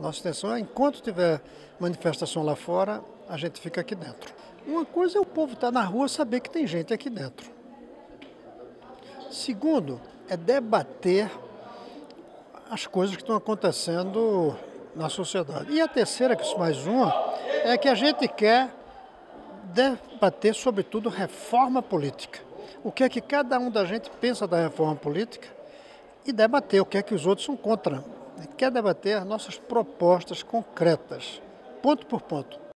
Nossa intenção é, enquanto tiver manifestação lá fora, a gente fica aqui dentro. Uma coisa é o povo estar na rua, saber que tem gente aqui dentro. Segundo, é debater as coisas que estão acontecendo na sociedade. E a terceira, que isso mais uma, é que a gente quer debater, sobretudo, reforma política. O que é que cada um da gente pensa da reforma política e debater o que é que os outros são contra. Quer debater nossas propostas concretas, ponto por ponto.